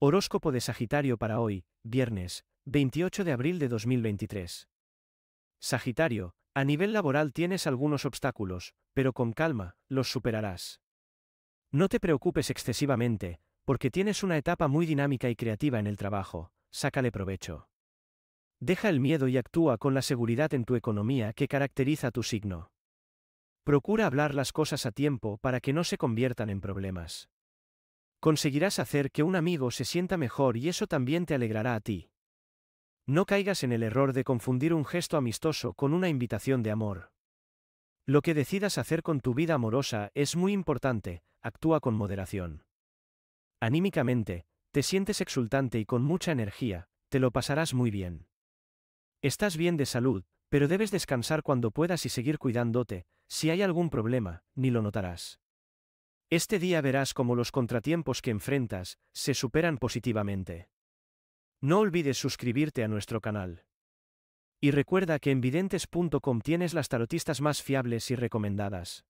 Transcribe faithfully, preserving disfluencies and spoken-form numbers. Horóscopo de Sagitario para hoy, viernes, veintiocho de abril de dos mil veintitrés. Sagitario, a nivel laboral tienes algunos obstáculos, pero con calma, los superarás. No te preocupes excesivamente, porque tienes una etapa muy dinámica y creativa en el trabajo, sácale provecho. Deja el miedo y actúa con la seguridad en tu economía que caracteriza tu signo. Procura hablar las cosas a tiempo para que no se conviertan en problemas. Conseguirás hacer que un amigo se sienta mejor y eso también te alegrará a ti. No caigas en el error de confundir un gesto amistoso con una invitación de amor. Lo que decidas hacer con tu vida amorosa es muy importante, actúa con moderación. Anímicamente, te sientes exultante y con mucha energía, te lo pasarás muy bien. Estás bien de salud, pero debes descansar cuando puedas y seguir cuidándote, si hay algún problema, ni lo notarás. Este día verás cómo los contratiempos que enfrentas se superan positivamente. No olvides suscribirte a nuestro canal. Y recuerda que en videntes punto com tienes las tarotistas más fiables y recomendadas.